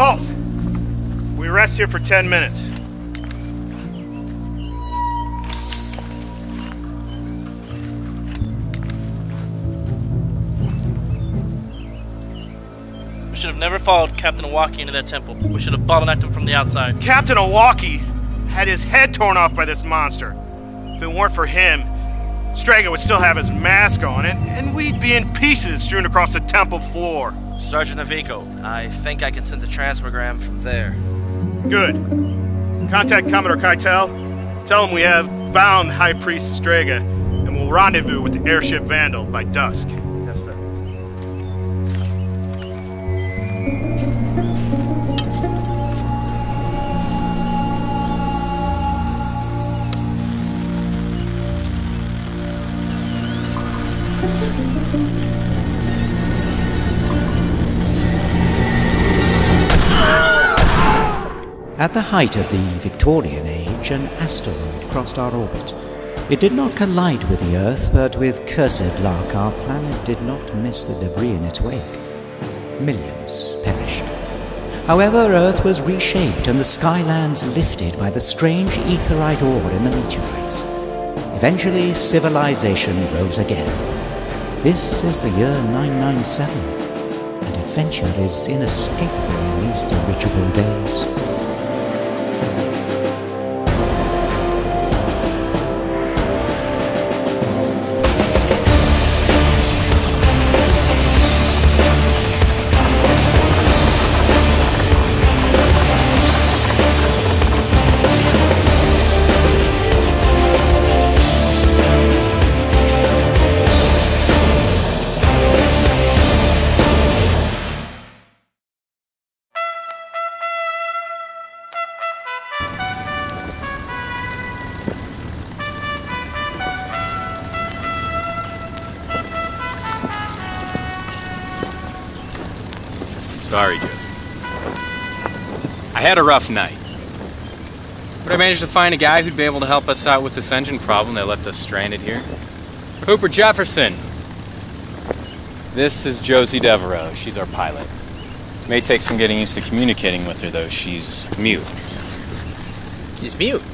Halt! We rest here for 10 minutes. We should have never followed Captain Awaki into that temple. We should have bottlenecked him from the outside. Captain Awaki had his head torn off by this monster. If it weren't for him, Strega would still have his mask on, and we'd be in pieces strewn across the temple floor. Sergeant Navico, I think I can send the transmogram from there. Good. Contact Commodore Kaitel. Tell him we have bound High Priest Strega, and we'll rendezvous with the airship Vandal by dusk. Yes, sir. At the height of the Victorian age, an asteroid crossed our orbit. It did not collide with the Earth, but with cursed luck, our planet did not miss the debris in its wake. Millions perished. However, Earth was reshaped and the skylands lifted by the strange etherite ore in the meteorites. Eventually, civilization rose again. This is the year 997, and adventure is inescapable in these dirigible days. Sorry, Josie. I had a rough night. But I managed to find a guy who'd be able to help us out with this engine problem that left us stranded here. Hooper Jefferson! This is Josie Devereaux. She's our pilot. It may take some getting used to communicating with her, though. She's mute. She's mute?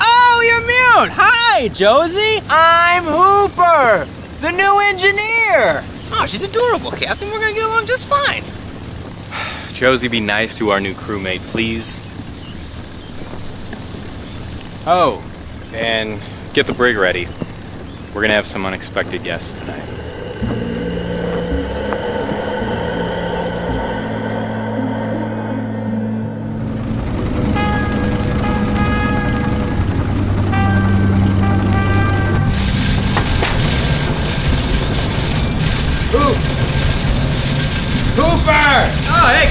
Oh, you're mute! Hi, Josie! I'm Hooper, the new engineer! Oh, she's adorable, Captain. We're gonna get along just fine. Josie, be nice to our new crewmate, please. Oh, and get the brig ready. We're gonna have some unexpected guests tonight.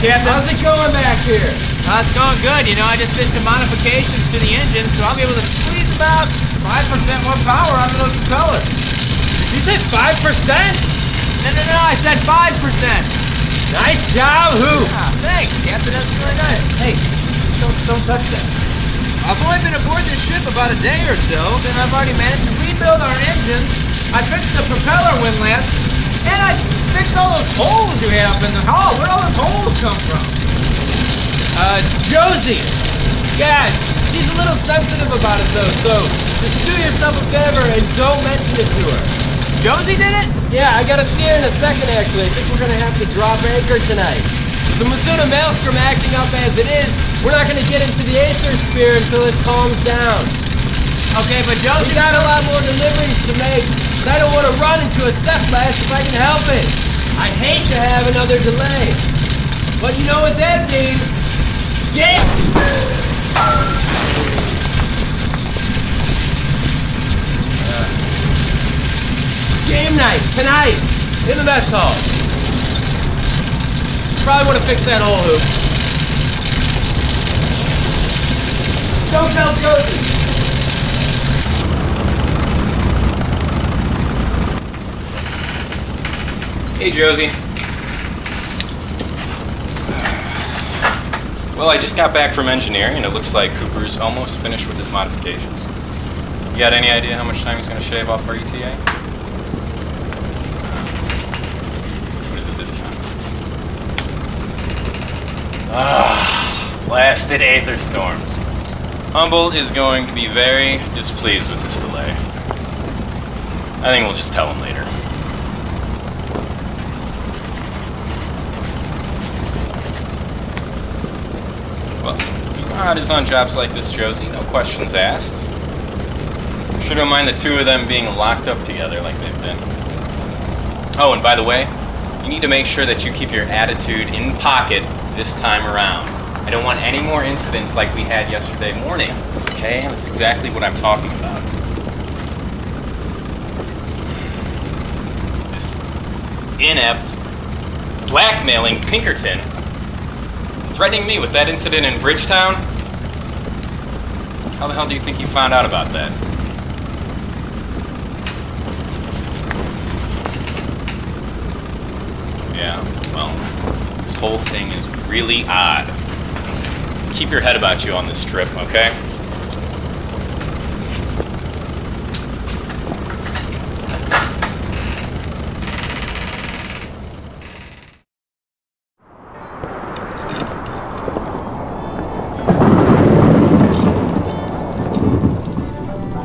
Captain. How's it going back here? It's going good. You know, I just did some modifications to the engine, so I'll be able to squeeze about 5% more power out of those propellers. You said 5%? No, I said 5%. Nice job, Hoop. Ah, thanks, Captain. That's really nice. Hey, don't touch that. I've only been aboard this ship about a day or so, and I've already managed to rebuild our engines. I fixed the propeller windlass, and I fixed all those holes you have in the hull. Where'd all those holes come from? Josie! God, she's a little sensitive about it though, so just do yourself a favor and don't mention it to her. Josie did it? Yeah, I gotta see her in a second actually. I think we're gonna have to drop anchor tonight. With the Mizuna Maelstrom acting up as it is, we're not gonna get into the Aether Sphere until it calms down. Okay, but Josie... We got a lot more deliveries to make. I don't want to run into a setback if I can help it. I hate to have another delay. But you know what that means? Get game night, tonight, in the mess hall. Probably want to fix that hole, Hoop. Don't tell Josie. Hey, Josie. Well, I just got back from engineering, and it looks like Cooper's almost finished with his modifications. You got any idea how much time he's going to shave off our ETA? What is it this time? blasted Aether Storms. Humboldt is going to be very displeased with this delay. I think we'll just tell him later. Well, you know how it is on jobs like this, Josie, no questions asked. Sure don't mind the two of them being locked up together like they've been. Oh, and by the way, you need to make sure that you keep your attitude in pocket this time around. I don't want any more incidents like we had yesterday morning, okay? That's exactly what I'm talking about. This inept blackmailing Pinkerton, threatening me with that incident in Bridgetown? How the hell do you think he found out about that? Yeah, well, this whole thing is really odd. Keep your head about you on this trip, okay?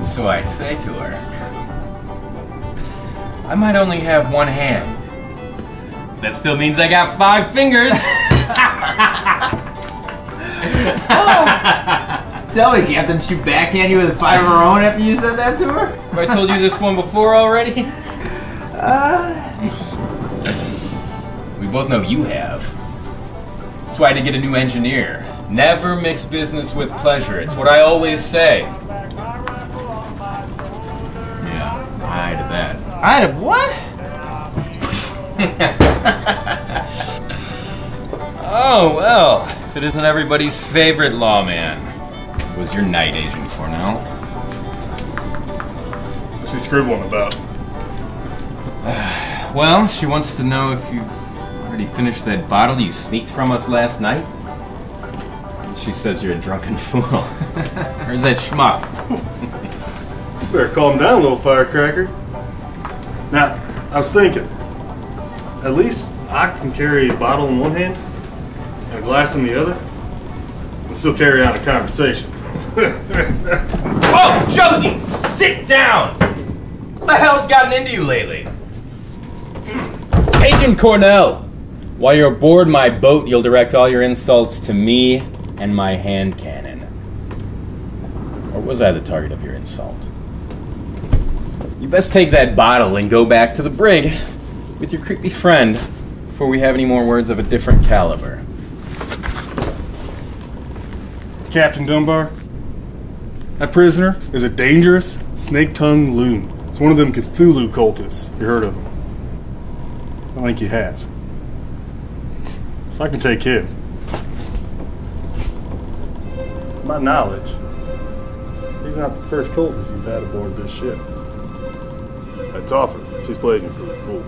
So I say to her, I might only have one hand. That still means I got 5 fingers. Oh. Tell me, Captain, she backhanded you with a 5 of her own after you said that to her? Have I told you this one before already? We both know you have. That's why I had to get a new engineer. Never mix business with pleasure. It's what I always say. Yeah, I had that. I had what? Oh, well, if it isn't everybody's favorite lawman. It was your night, Agent Cornell. What's she scribbling about? Well, she wants to know if you've already finished that bottle you sneaked from us last night. And she says you're a drunken fool. Where's that schmuck? You better calm down, little firecracker. Now, I was thinking. At least I can carry a bottle in one hand and a glass in the other and still carry on a conversation. Whoa, Josie! Sit down! What the hell's gotten into you lately? Agent Cornell, while you're aboard my boat, you'll direct all your insults to me and my hand cannon. Or was I the target of your insult? You best take that bottle and go back to the brig with your creepy friend before we have any more words of a different caliber. Captain Dunbar, that prisoner is a dangerous snake-tongued loon. It's one of them Cthulhu cultists. You heard of him? I think you have. So I can take him. My knowledge, he's not the first cultist you've had aboard this ship. That's often. She's playing him for a fool.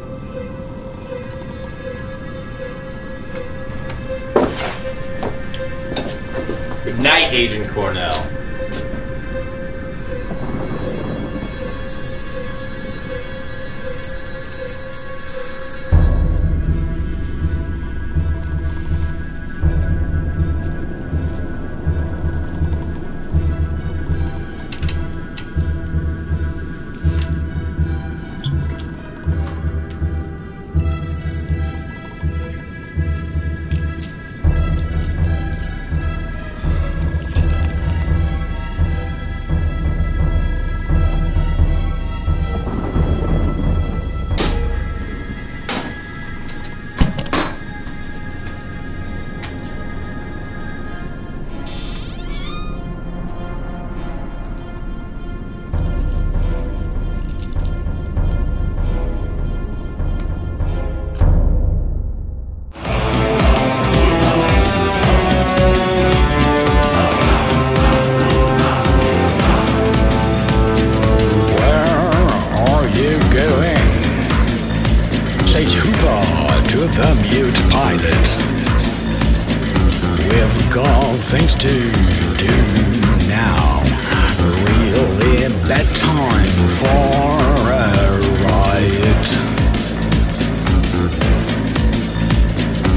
Good night, Agent Cornell.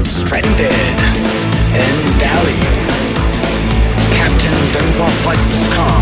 Stranded in Delhi, This is